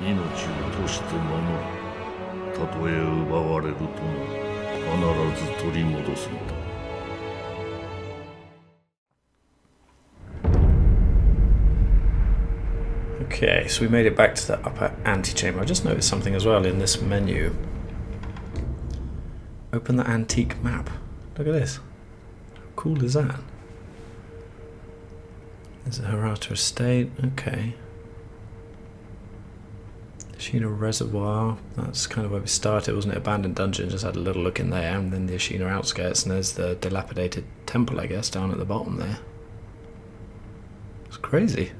命を落としてもの、たとえ奪われるとも必ず取り戻すのだ。 Okay, so we made it back to the upper antechamber. I just noticed something as well in this menu. Open the antique map. Look at this. How cool is that? There's a Hirata Estate. Okay. Ashina Reservoir. That's kind of where we started, wasn't it? Abandoned dungeon. Just had a little look in there. And then the Ashina outskirts. And there's the dilapidated temple, I guess, down at the bottom there. It's crazy.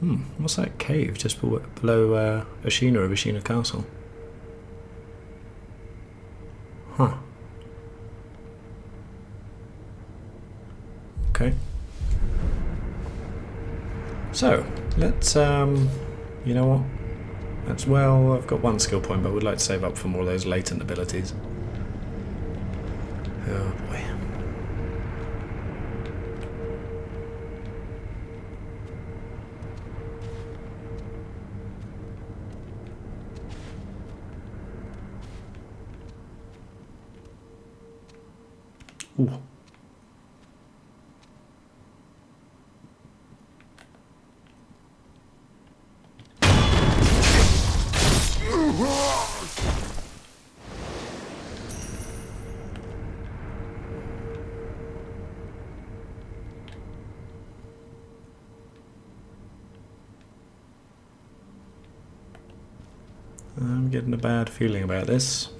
Hmm, what's that cave just below Ashina of Ashina Castle? Huh. Okay. So, let's, you know what? That's, well, I've got one skill point, but I would like to save up for more of those latent abilities. Oh boy. Ooh. I'm getting a bad feeling about this.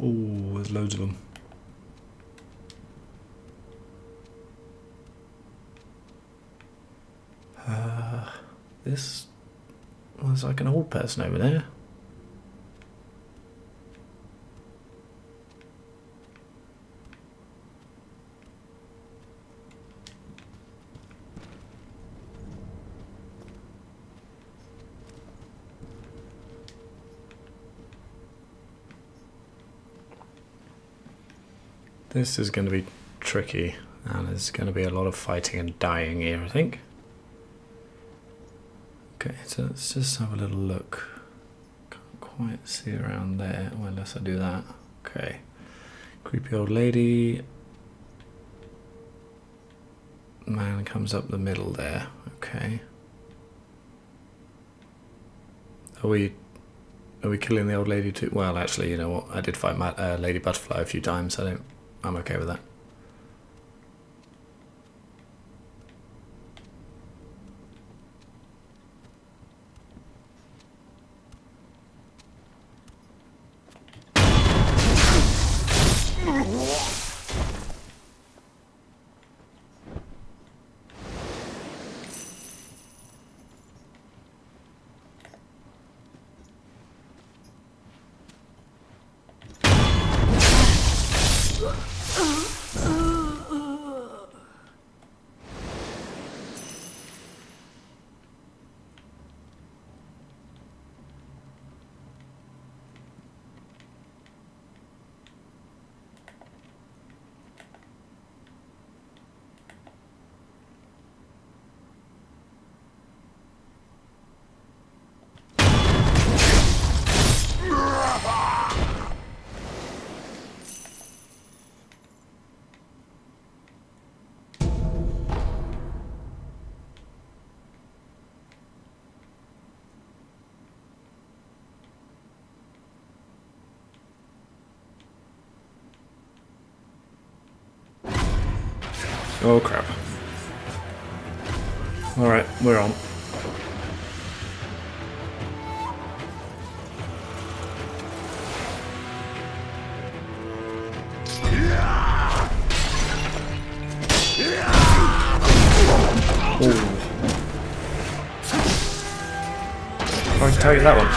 Ooh, there's loads of them. This... well, there's like an old person over there. This is going to be tricky, and there's going to be a lot of fighting and dying here, I think. Okay, so let's just have a little look. Can't quite see around there, well, unless I do that. Okay, creepy old lady. Man comes up the middle there, okay. Are we killing the old lady too? Well, actually, you know what, I did fight my, Lady Butterfly a few times, so I don't... I'm okay with that. Oh crap. Alright, we're on. Oh. I can tell you that one.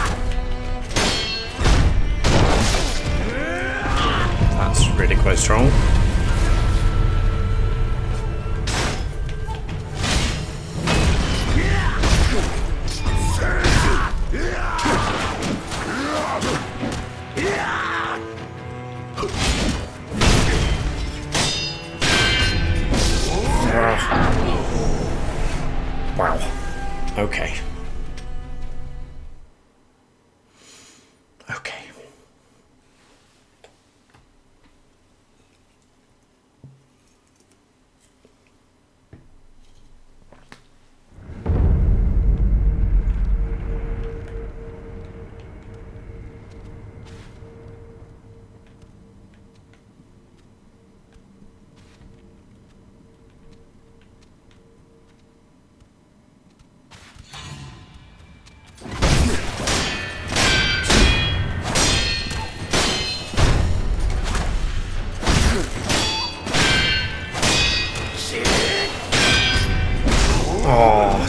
That's really quite strong. Okay. Okay.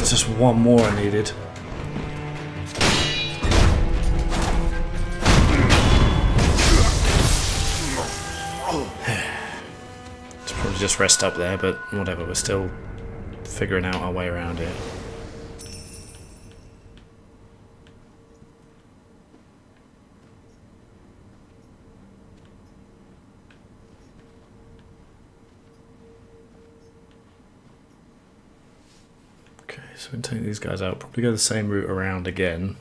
Just one more I needed. It's probably just rest up there, but whatever, we're still figuring out our way around it. So we can take these guys out, probably go the same route around again.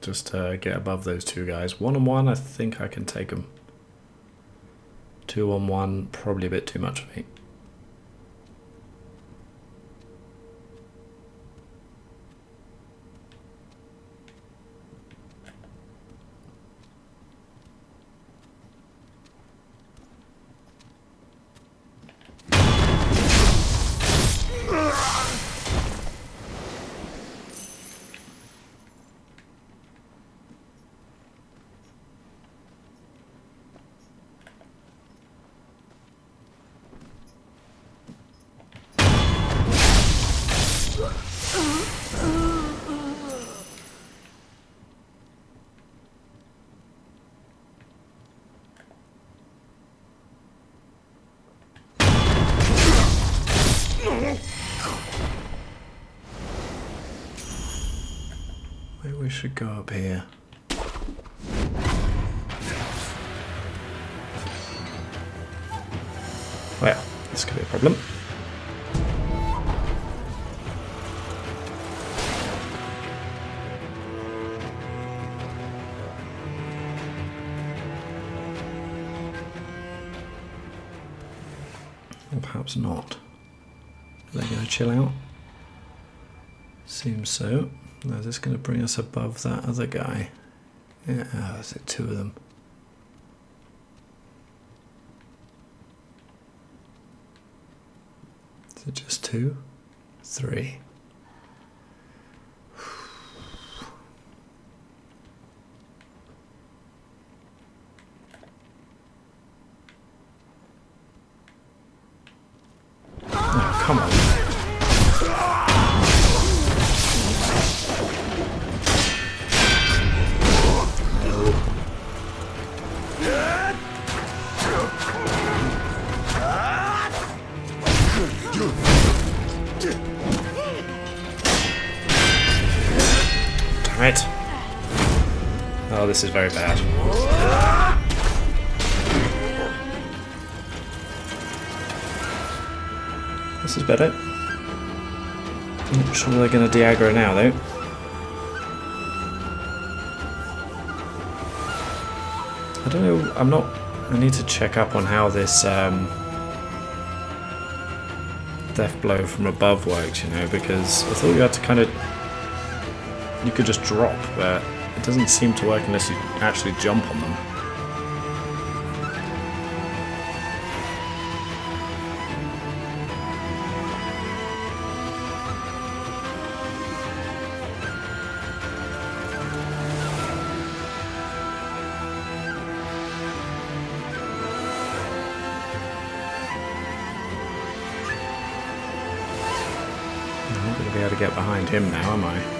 Just get above those two guys. 1 on 1, I think I can take them. 2 on 1, probably a bit too much for me. We should go up here. Well, this could be a problem. Or perhaps not. Are they going to chill out? Seems so. No, is this going to bring us above that other guy? Yeah, oh, is it 2 of them? Is it just 2? 3. Oh, come on. Oh, this is very bad. This is better. I'm not sure they're going to de-aggro now, though. I don't know. I'm not. I need to check up on how this death blow from above works, you know, because I thought you had to kind of. You could just drop, but it doesn't seem to work unless you actually jump on them. I'm not going to be able to get behind him now, am I?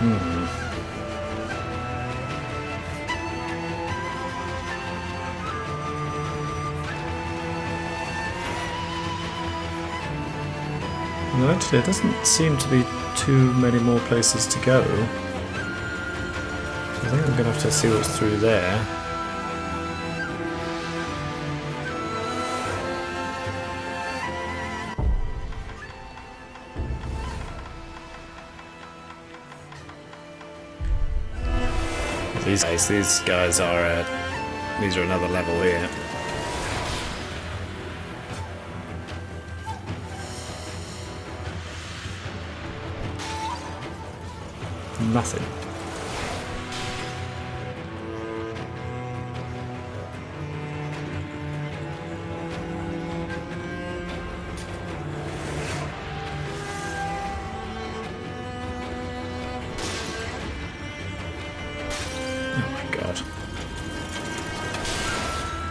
No, actually, there doesn't seem to be too many more places to go. I think I'm going to have to see what's through there. These guys are these are another level here. Nothing.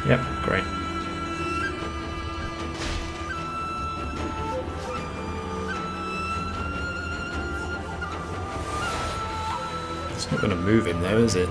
Yep, great. It's not going to move him though, is it?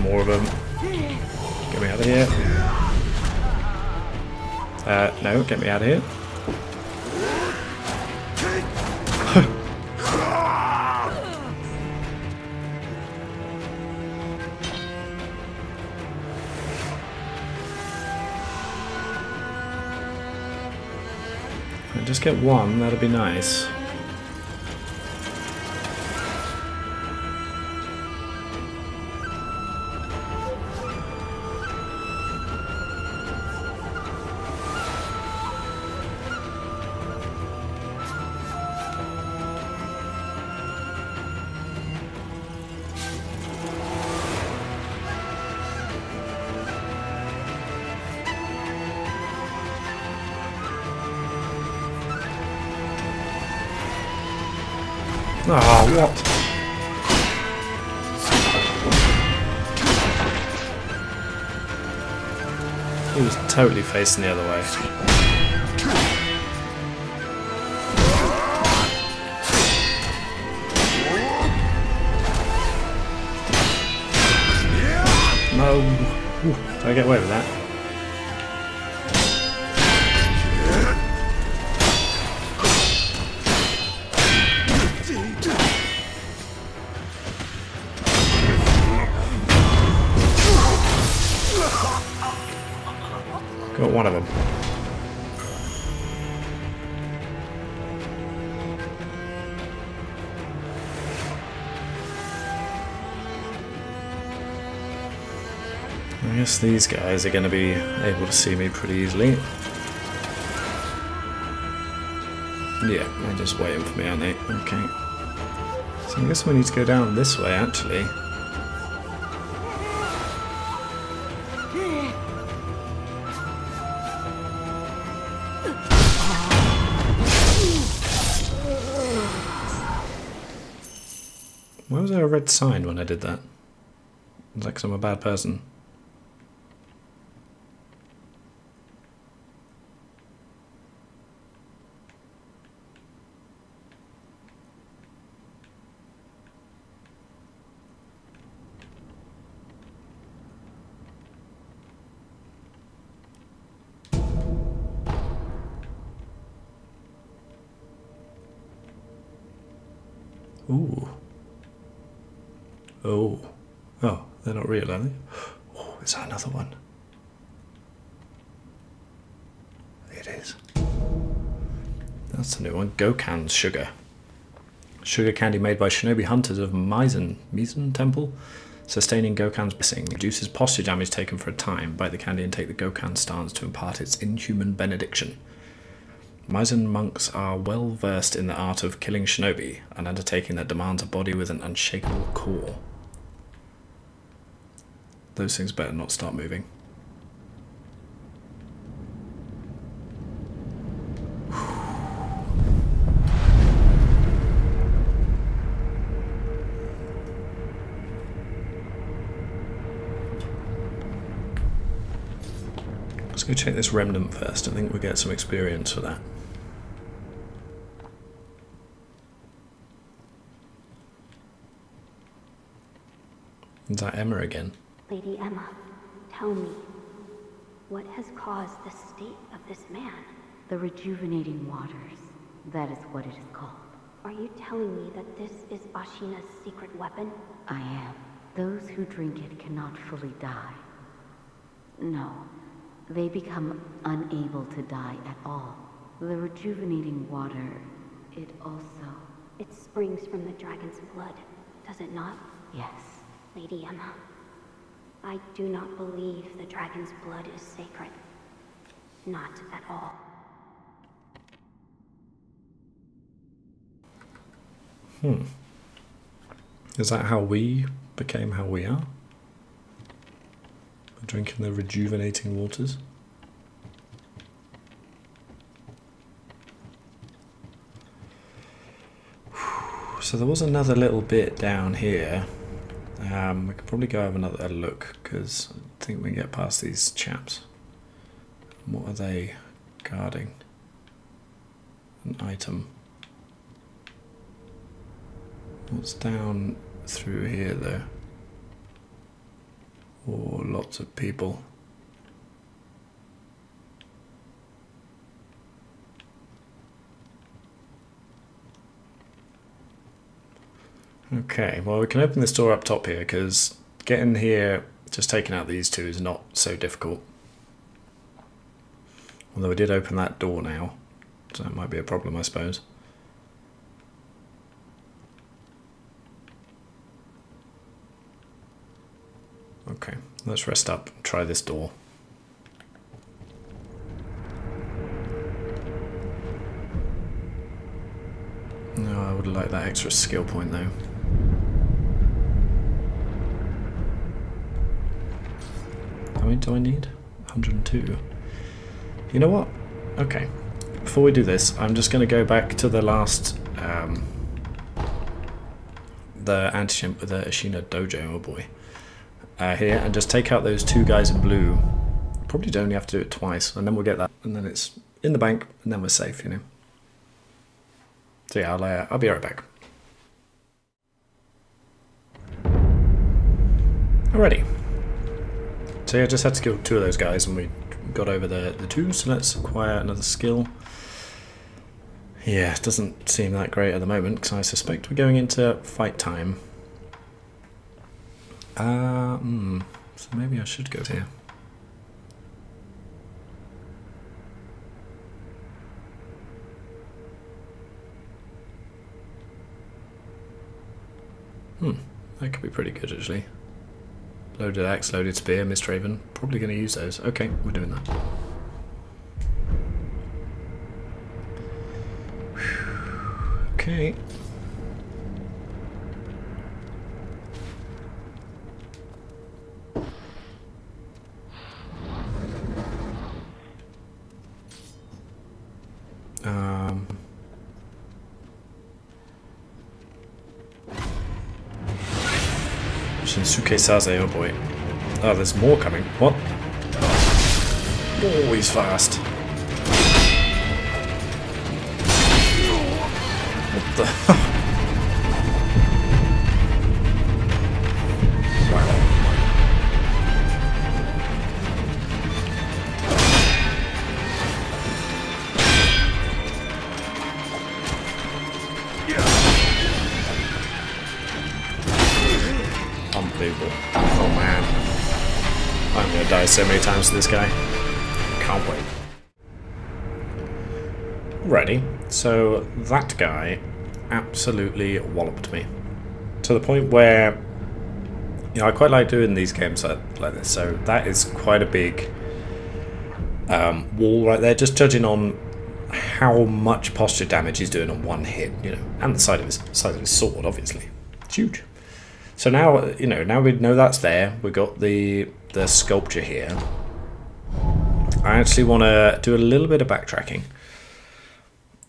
More of them. Get me out of here. No, get me out of here. Just get one, that'd be nice. Oh, what? He was totally facing the other way. No. Ooh, did I get away with that? Got one of them. I guess these guys are going to be able to see me pretty easily. Yeah, they're just waiting for me, aren't they? Okay. So I guess we need to go down this way, actually. Why was there a red sign when I did that? It's like I'm a bad person. Ooh. Oh. Oh, they're not real, are they? Oh, is that another one? It is. That's the new one. Gokan's Sugar. Sugar candy made by shinobi hunters of Mizen Temple. Sustaining Gokan's blessing reduces posture damage taken for a time. Bite the candy and take the Gokan stance to impart its inhuman benediction. Mizen monks are well versed in the art of killing shinobi, an undertaking that demands a body with an unshakable core. Those things better not start moving. Let's go check this remnant first. I think we'll get some experience for that. Is that Emma again? Lady Emma, tell me, what has caused the state of this man? The rejuvenating waters, that is what it is called. Are you telling me that this is Ashina's secret weapon? I am. Those who drink it cannot fully die. No, they become unable to die at all. The rejuvenating water, it also... It springs from the dragon's blood, does it not? Yes. Lady Emma. I do not believe the dragon's blood is sacred. Not at all. Is that how we became how we are? By drinking the rejuvenating waters? So there was another little bit down here. We could probably go have another look, because I think we can get past these chaps. What are they guarding? An item. What's down through here, though? Oh, lots of people. Okay, well, we can open this door up top here, because getting here, just taking out these two is not so difficult. Although we did open that door now, so that might be a problem, I suppose. Okay, let's rest up and try this door. No, I would like that extra skill point, though. How many do I need? 102. You know what? Okay. Before we do this, I'm just going to go back to the last... the anti-chimp with the Ashina Dojo, oh boy. Here, and just take out those two guys in blue. Probably don't have to do it twice, and then we'll get that. And then it's in the bank, and then we're safe, you know. So yeah, I'll be right back. Alrighty. So yeah, I just had to kill two of those guys and we got over the two, so let's acquire another skill. Yeah, it doesn't seem that great at the moment, because I suspect we're going into fight time. So maybe I should go here. That could be pretty good, actually. Loaded axe, loaded spear, Mistraven. Probably going to use those. Okay, we're doing that. Okay. Saza, oh boy. Oh, there's more coming. What? Oh, he's fast. What the? Oh man, I'm gonna die so many times to this guy. Can't wait. Alrighty, so that guy absolutely walloped me. To the point where you know, I quite like doing these games like this. So that is quite a big wall right there, just judging on how much posture damage he's doing on one hit, you know, and the size of his sword, obviously. It's huge. So now, you know, now we know that's there. We've got the sculpture here. I actually want to do a little bit of backtracking.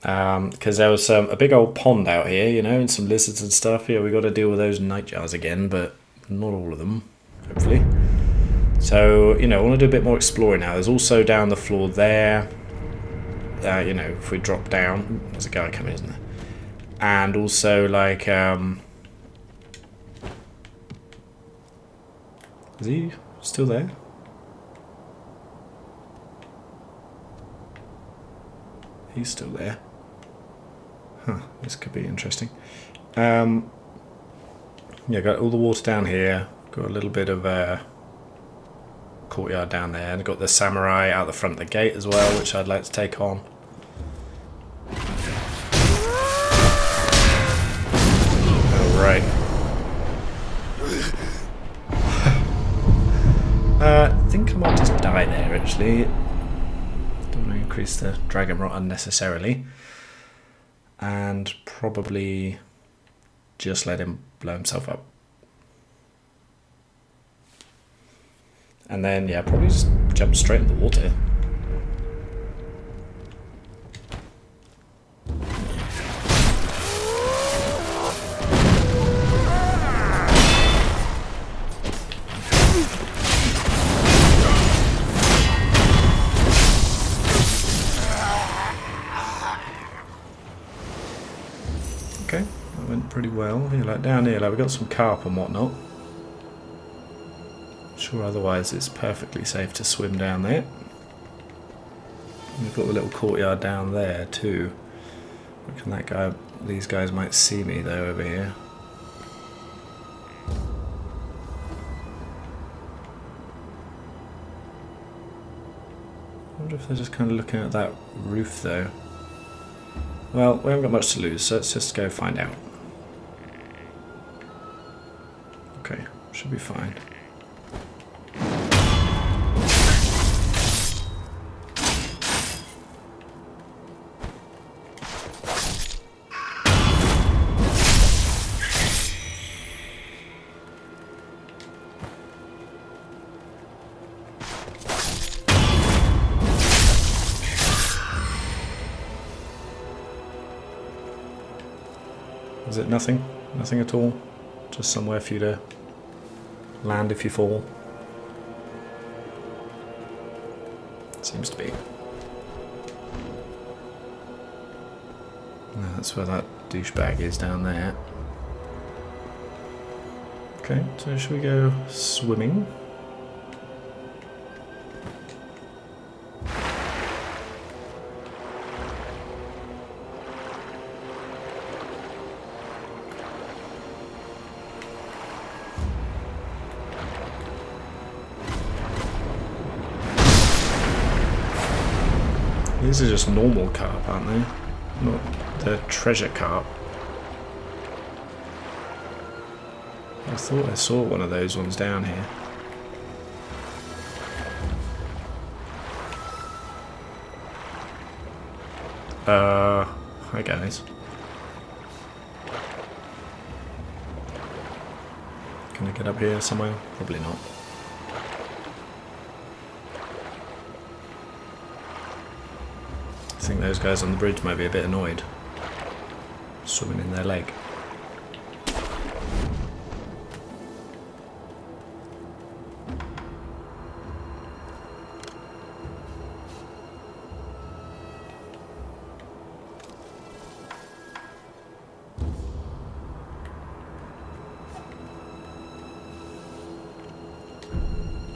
Because there was a big old pond out here, you know, and some lizards and stuff. Yeah, we got to deal with those nightjars again, but not all of them, hopefully. So, you know, I want to do a bit more exploring now. There's also down the floor there. You know, if we drop down, there's a guy coming, isn't there? And also, like, is he still there? He's still there. Huh, this could be interesting. Yeah, got all the water down here. Got a little bit of courtyard down there, and got the samurai out the front of the gate as well, which I'd like to take on. Alright. I think I might just die there, actually. Don't want to increase the dragon rot unnecessarily. And probably just let him blow himself up. And then, yeah, probably just jump straight in the water. Okay, that went pretty well. Yeah, like down here, like we got some carp and whatnot. Sure, otherwise it's perfectly safe to swim down there. We've got the little courtyard down there too. Reckon that guy, these guys might see me though over here. I wonder if they're just kind of looking at that roof though. Well, we haven't got much to lose, so let's just go find out. Okay, should be fine. Is it nothing? Nothing at all? Just somewhere for you to land if you fall? Seems to be. No, that's where that douchebag is down there. Okay, so should we go swimming? These are just normal carp, aren't they? Not the treasure carp. I thought I saw one of those ones down here. Hi guys. Can I get up here somewhere? Probably not. I think those guys on the bridge might be a bit annoyed. Swimming in their lake.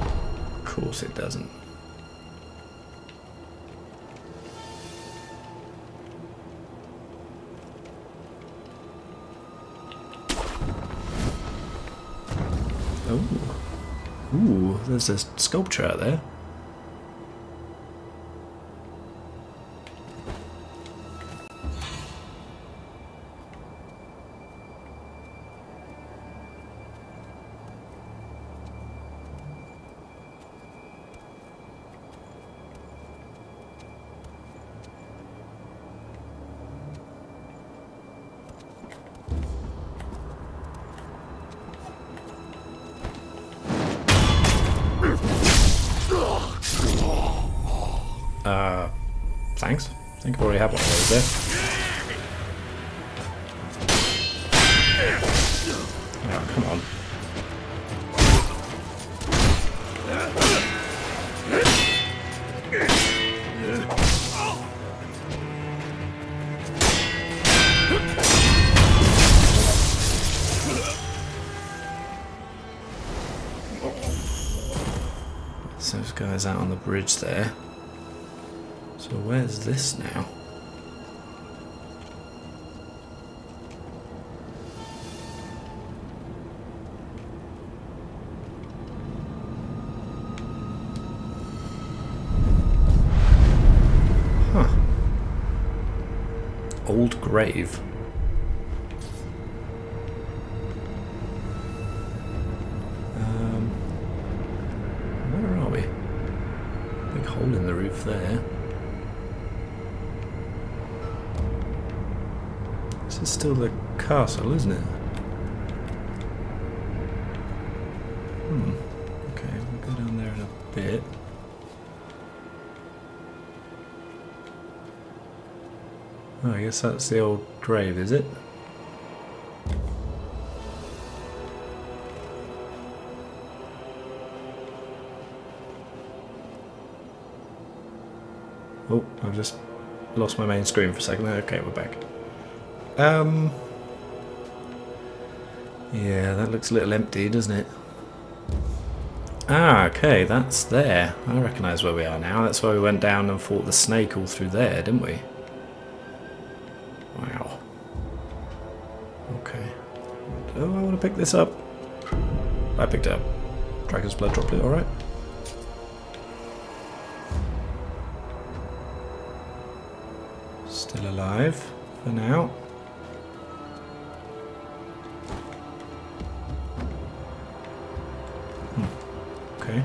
Of course it doesn't. Ooh, there's a sculpture out there. Thanks. I think I already have one of those there. Oh, come on. Those guys out on the bridge there. So where's this now? Huh. Old grave. There. This is still the castle, isn't it? Okay, we'll go down there in a bit. Oh, I guess that's the old grave, is it? Oh, I've just lost my main screen for a second. Okay, we're back. Yeah, that looks a little empty, doesn't it? Ah, okay, that's there. I recognise where we are now. That's why we went down and fought the snake all through there, didn't we? Wow. Okay. Oh, I want to pick this up. I picked it up. Dragon's blood droplet, alright. Still alive for now. Okay.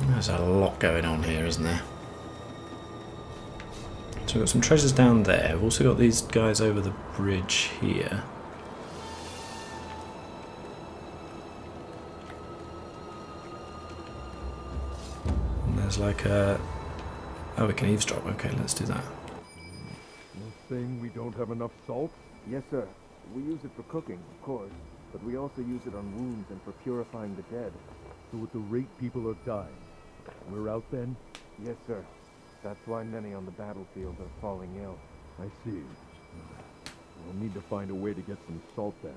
There's a lot going on here, isn't there? So we've got some treasures down there. We've also got these guys over the bridge here. Like a... Oh, we can eavesdrop. Okay, let's do that. You're saying we don't have enough salt? Yes, sir. We use it for cooking, of course, but we also use it on wounds and for purifying the dead. So at the rate people are dying, we're out then? Yes, sir. That's why many on the battlefield are falling ill. I see. We'll need to find a way to get some salt then.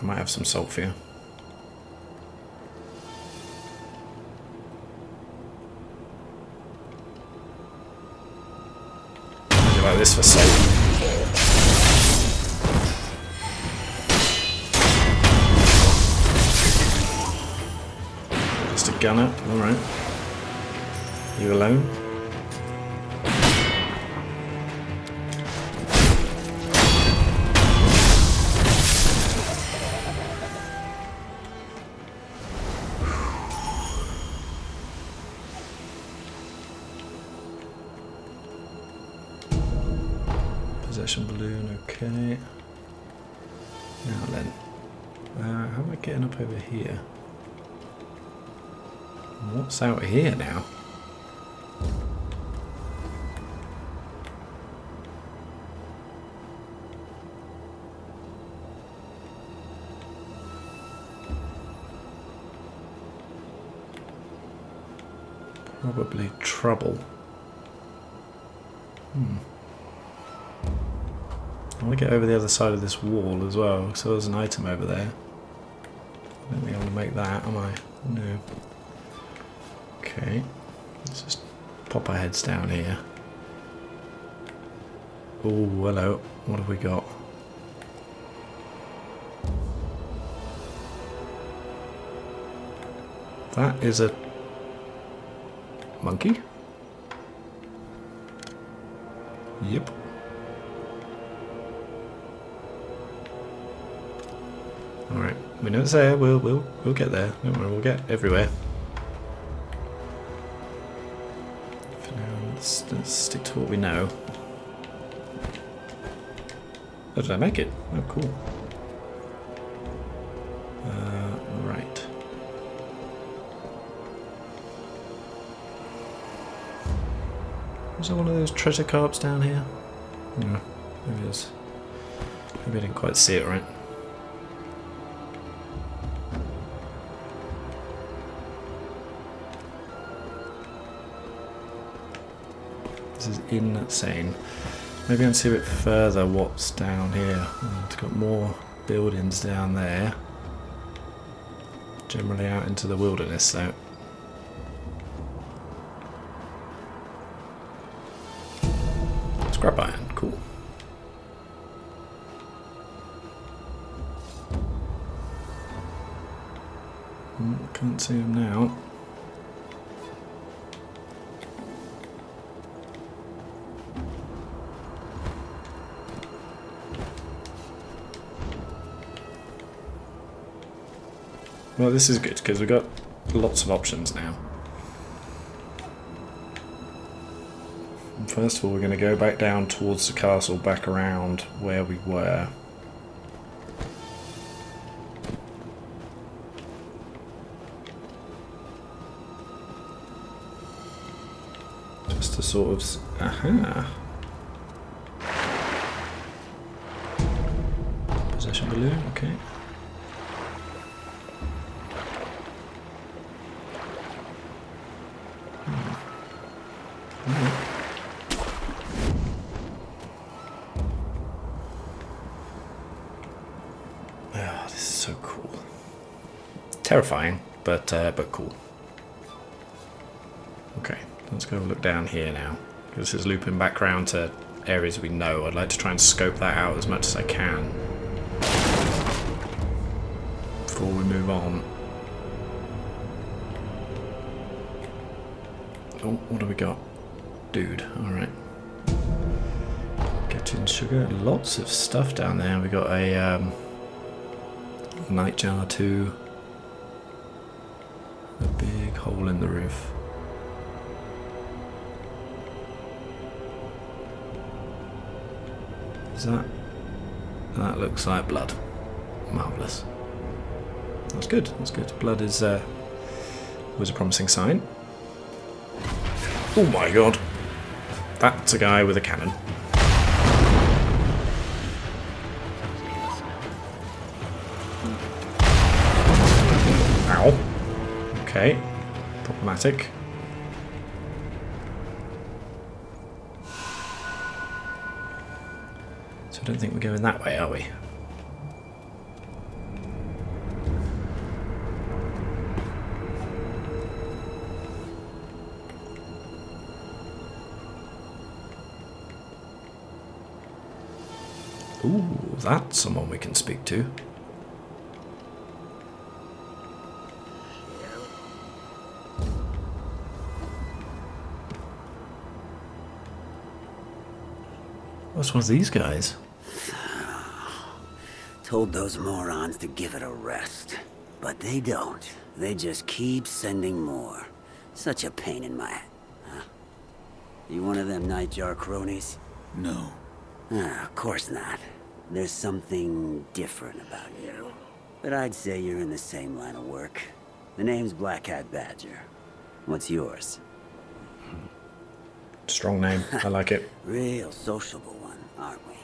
I might have some salt for you. Like this for soap. Just a gunner, alright. You alone? Possession balloon, okay. Now then, how am I getting up over here? What's out here now? Probably trouble. I want to get over the other side of this wall as well, because there's an item over there. I don't think I'm going to make that, am I? No. Okay. Let's just pop our heads down here. Oh, hello. What have we got? That is a... monkey? Yep. Alright, we know it's there, we'll get there. Don't worry, we'll get everywhere. For now, let's stick to what we know. Oh, did I make it? Oh, cool. Right. Was there one of those treasure carps down here? No, maybe it is. Maybe I didn't quite see it right. This is insane. Maybe I can see a bit further what's down here. Oh, it's got more buildings down there. Generally out into the wilderness though. Scrap iron, cool. Can't see him now. Well, this is good because we've got lots of options now. First of all, we're going to go back down towards the castle, back around where we were. Just to sort of... Aha! Possession balloon, okay. Terrifying, but cool. Okay, let's go look down here now. This is looping back around to areas we know. I'd like to try and scope that out as much as I can before we move on. Oh, what have we got? Dude, alright. Gokan's Sugar, lots of stuff down there. We got a nightjar too. A big hole in the roof. Is that? That looks like blood. Marvellous. That's good, that's good. Blood is was a promising sign. Oh my god! That's a guy with a cannon. Ow. Okay, problematic. So I don't think we're going that way, are we? Ooh, that's someone we can speak to. What's one of these guys? Told those morons to give it a rest. But they don't. They just keep sending more. Such a pain in my... Huh? You one of them nightjar cronies? No. Of course not. There's something different about you. But I'd say you're in the same line of work. The name's Black Hat Badger. What's yours? Strong name. I like it. Real sociable. Aren't we?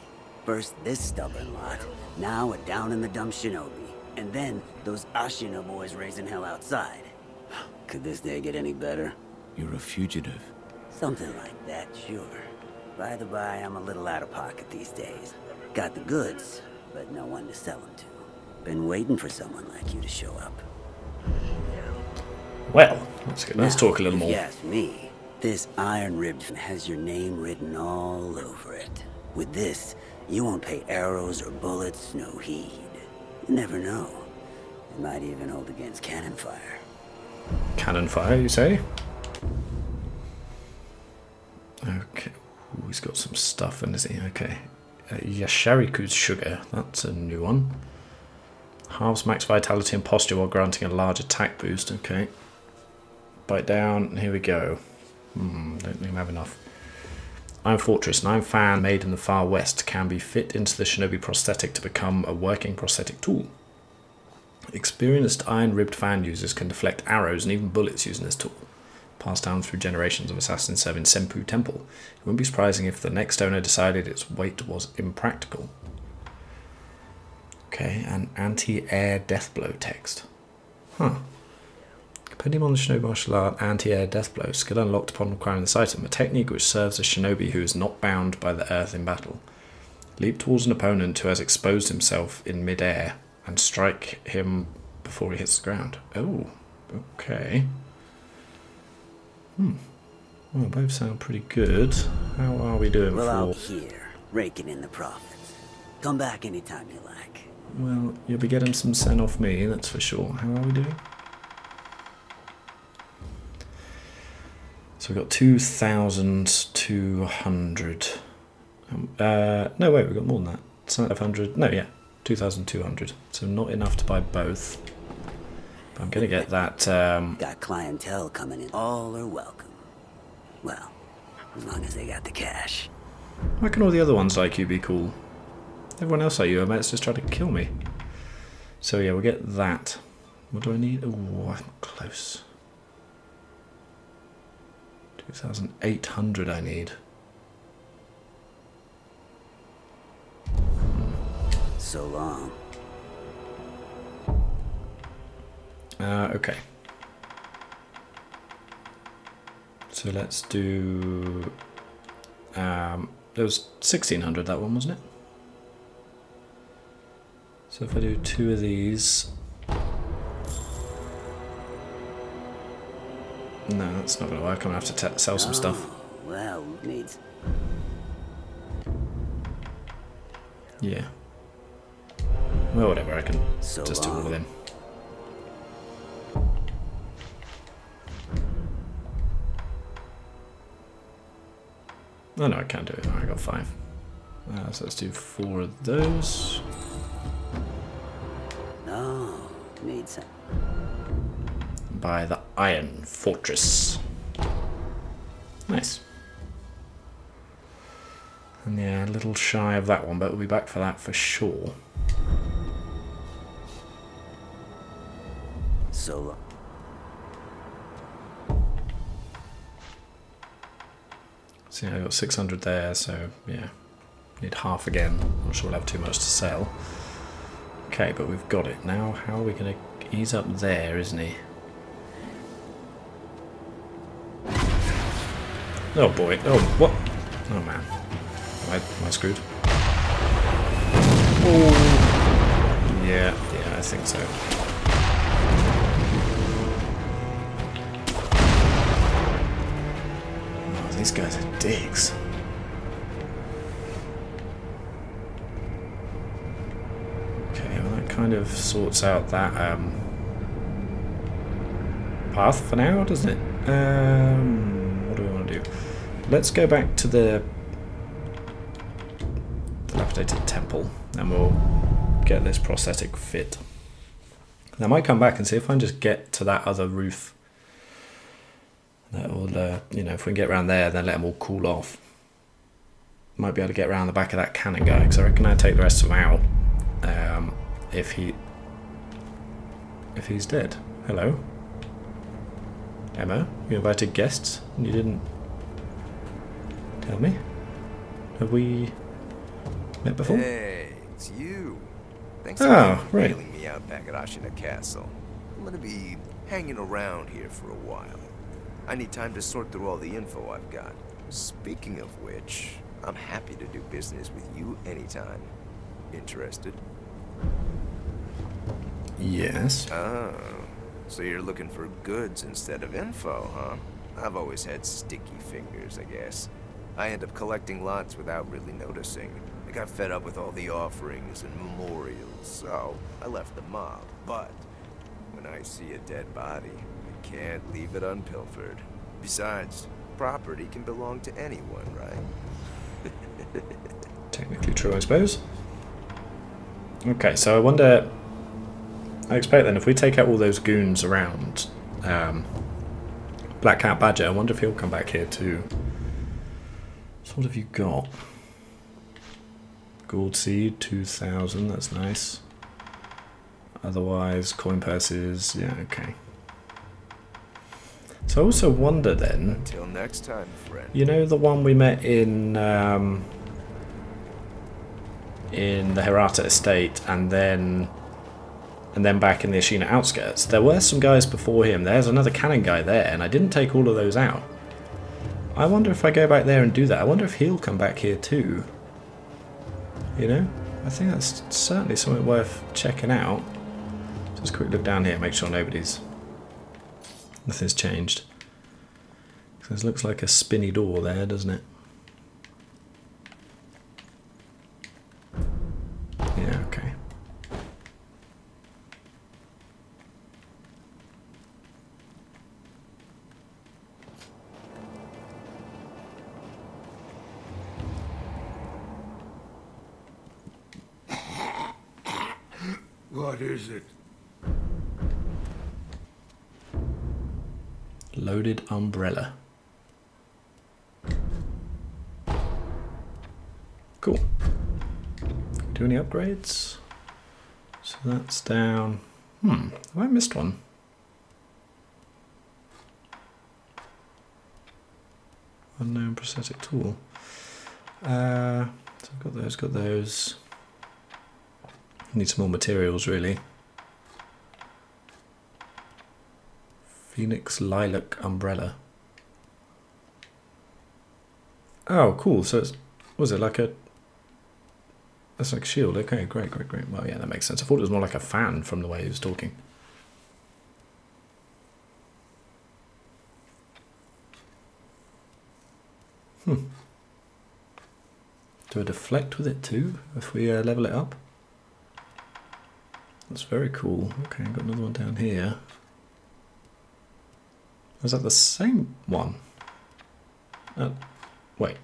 First this stubborn lot, now a down-in-the-dump shinobi, and then those Ashina boys raising hell outside. Could this day get any better? You're a fugitive. Something like that, sure. By the by, I'm a little out of pocket these days. Got the goods, but no one to sell them to. Been waiting for someone like you to show up. Well, let's talk a little more. Yes, me. This iron ribbon has your name written all over it. With this, you won't pay arrows or bullets no heed. You never know. It might even hold against cannon fire. Cannon fire, you say? Okay. Ooh, he's got some stuff in, is he? Okay. Yashariku's Sugar. That's a new one. Halves max vitality and posture while granting a large attack boost. Okay. Bite down. Here we go. Don't think I have enough. Iron Fortress, an iron fan made in the far west can be fit into the shinobi prosthetic to become a working prosthetic tool. Experienced iron-ribbed fan users can deflect arrows and even bullets using this tool, passed down through generations of assassins serving Senpou Temple. It wouldn't be surprising if the next owner decided its weight was impractical. Okay, an anti-air deathblow text. Huh. Depending on the shinobi martial art, anti-air deathblow, skill unlocked upon acquiring this item, a technique which serves a shinobi who is not bound by the earth in battle. Leap towards an opponent who has exposed himself in mid-air and strike him before he hits the ground. Oh, okay. Hmm. Well, both sound pretty good. How are we doing? Well, out here, raking in the profits. Come back anytime you like. Well, you'll be getting some sen off me, that's for sure. How are we doing? So we've got 2,200. No, wait, we've got more than that. 700. No, yeah, 2,200. So not enough to buy both. But I'm going to get that. Got clientele coming in. All are welcome. Well, as long as they got the cash. Why can all the other ones like you be cool? Everyone else like you, I mean, it's just trying to kill me. So yeah, we'll get that. What do I need? Oh, I'm close. 2,800 I need. So long. Okay. So let's do... there was 1,600 that one, wasn't it? So if I do two of these... No, that's not going to work. I'm going to have to sell some stuff. Well, needs. Yeah. Well, whatever. I can just do all of them. Oh, no, I can't do it. I got 5. So let's do 4 of those. No, needs. By the Iron Fortress. Nice. And yeah, a little shy of that one, but we'll be back for that for sure. So. See, I got 600 there, so yeah. Need half again. Not sure we'll have too much to sell. Okay, but we've got it. Now, how are we going to ease up there, isn't he? Oh boy, oh what? Oh man. Am I screwed? Oh. Yeah, I think so. Oh, these guys are dicks. Okay, well that kind of sorts out that path for now, doesn't it? What do we want to do? Let's go back to the dilapidated temple and we'll get this prosthetic fit. And I might come back and see if I can just get to that other roof. That will, you know, if we can get around there, then let them all cool off. Might be able to get around the back of that cannon guy because I reckon I'd take the rest of them out if he's dead. Hello. Emma, you invited guests and you didn't tell me? Have we met before? Hey, it's you. Thanks for bailing me out back at Ashina Castle. I'm gonna be hanging around here for a while. I need time to sort through all the info I've got. Speaking of which, I'm happy to do business with you anytime. Interested? Yes. Oh. So you're looking for goods instead of info, huh? I've always had sticky fingers, I guess. I end up collecting lots without really noticing. I got fed up with all the offerings and memorials, so I left the mob. But when I see a dead body, I can't leave it unpilfered. Besides, property can belong to anyone, right? Technically true, I suppose. Okay, so I wonder... I expect then if we take out all those goons around Black Hat Badger, I wonder if he'll come back here to So what have you got? Gold seed, 2,000, that's nice. Otherwise, coin passes, yeah, okay. So I also wonder then, until next time, friend. You know the one we met in the Hirata Estate and then back in the Ashina outskirts? There were some guys before him, there's another cannon guy there, and I didn't take all of those out. I wonder if I go back there and do that, I wonder if he'll come back here too. You know, I think that's certainly something worth checking out. Just a quick look down here, make sure nothing's changed. This looks like a spinny door there, doesn't it? Yeah, okay. What is it? Loaded umbrella. Cool. Do any upgrades? So that's down. Have I missed one? Unknown prosthetic tool. So I've got those, Need some more materials, really. Phoenix Lilac Umbrella. Oh, cool. So it's... Was it like a... That's like a shield. Okay, great, great, great. Well, yeah, that makes sense. I thought it was more like a fan from the way he was talking. Do I deflect with it too, if we level it up? That's very cool. Okay, I've got another one down here. Is that the same one? Wait.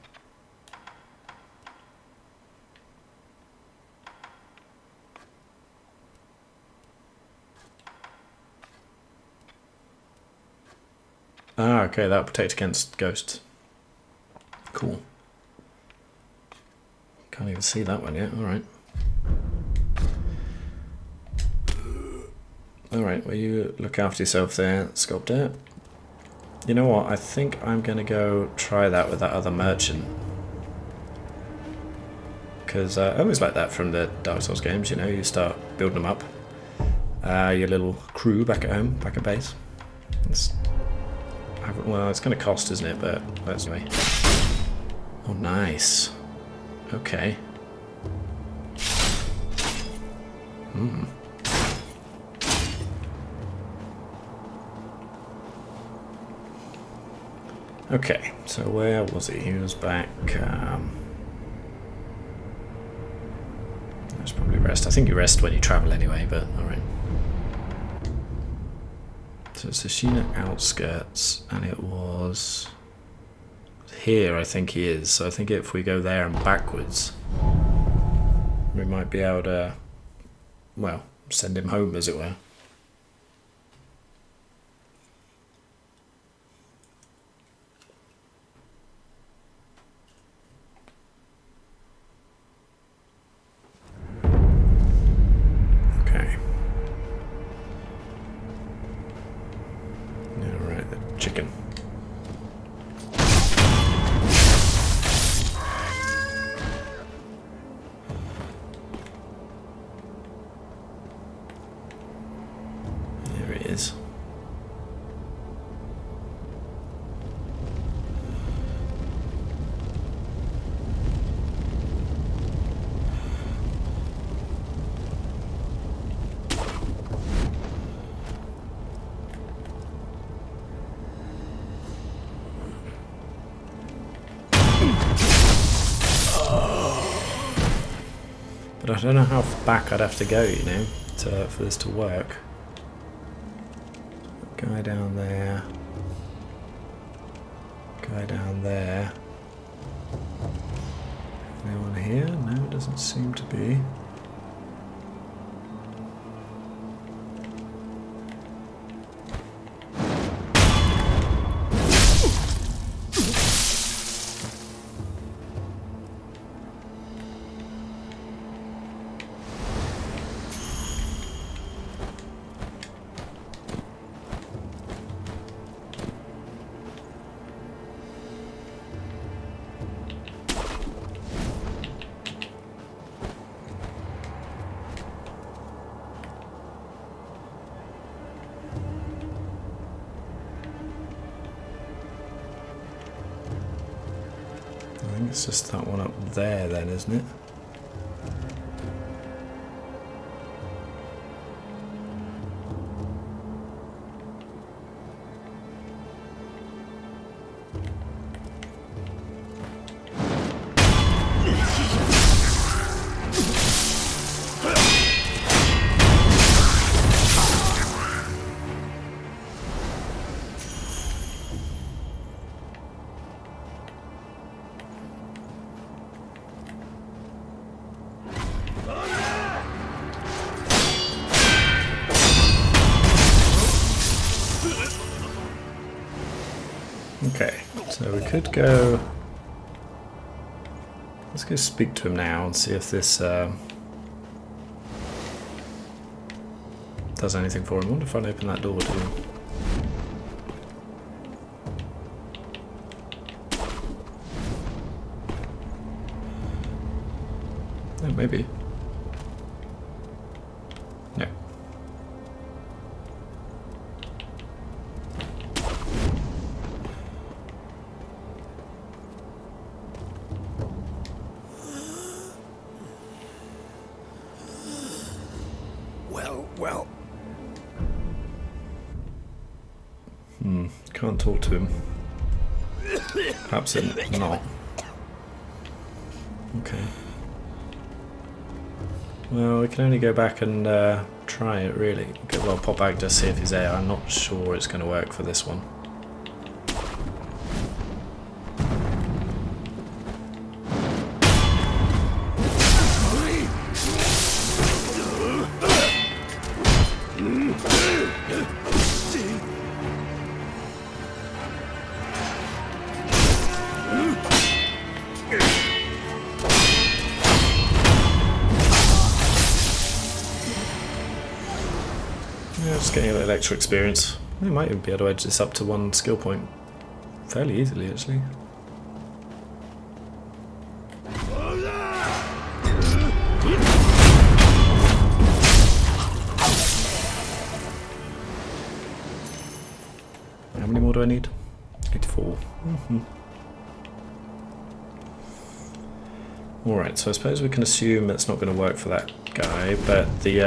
Ah, okay, that'll protect against ghosts. Cool. Can't even see that one yet, alright. Alright, well, you look after yourself there, Sculptor. You know what, I think I'm going to go try that with that other merchant. Because I always like that from the Dark Souls games, you know, you start building them up. Your little crew back at home, back at base. Well, it's going to cost, isn't it? But that's anyway. Oh, nice. Okay. Okay, so where was he? He was back... I should probably rest. I think you rest when you travel anyway, but alright. So it's Ashina outskirts, and it was... Here I think he is, so I think if we go there and backwards, we might be able to, well, send him home as it were. I don't know how far back I'd have to go, you know, for this to work. Guy down there. Guy down there. Anyone here? No, it doesn't seem to be. think it's just that one up there then, isn't it? Could go. Let's go speak to him now and see if this does anything for him. I wonder if I'd open that door to him. Oh, maybe. Can't talk to him. Perhaps not. Okay. Well, we can only go back and try it, really. Okay, well, pop back to see if he's there. I'm not sure it's going to work for this one. Getting a little extra experience. I might even be able to edge this up to one skill point fairly easily, actually. How many more do I need? 84. Alright, so I suppose we can assume it's not going to work for that guy, but the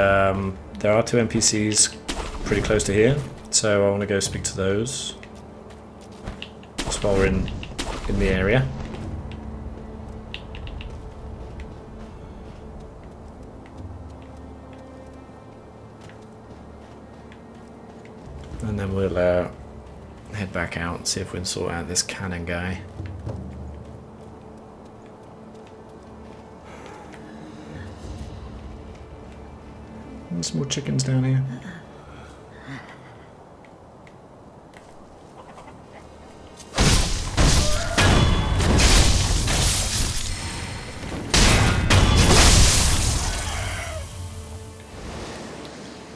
there are two NPCs pretty close to here, so I want to go speak to those just while we're in the area. And then we'll head back out and see if we can sort out this cannon guy. And some more chickens down here.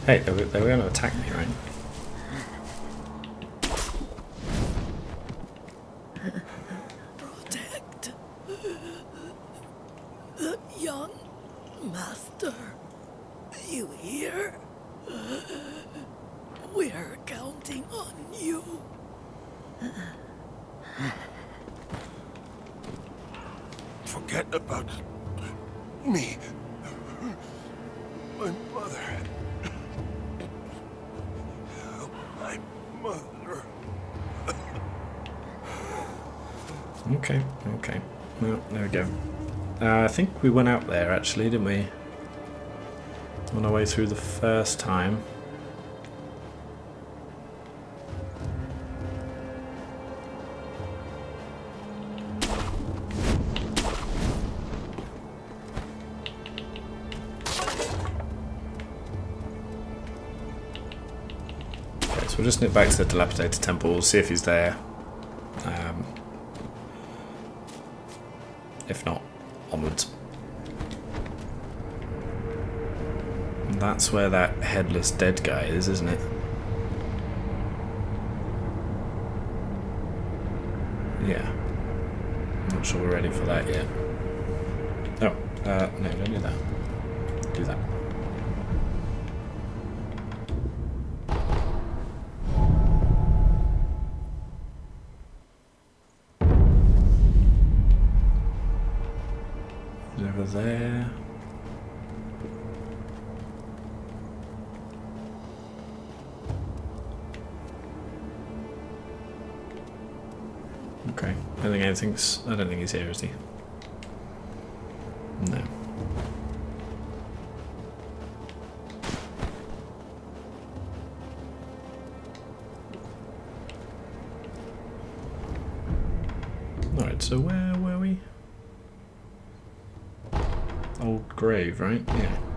Hey, they were going to attack me, right? Protect the young master. You hear? We're counting on you. Forget about me. My mother. Okay, okay. Well, there we go. I think we went out there actually, didn't we? On our way through the first time. Okay, so we'll just nip back to the dilapidated temple, see if he's there. If not, onwards. And that's where that headless dead guy is, isn't it? Yeah. Not sure we're ready for that yet. Oh, no, don't do that. Do that. there. Okay, I don't think he's here, is he? No. Alright, so where were we? Old grave, right? Yeah.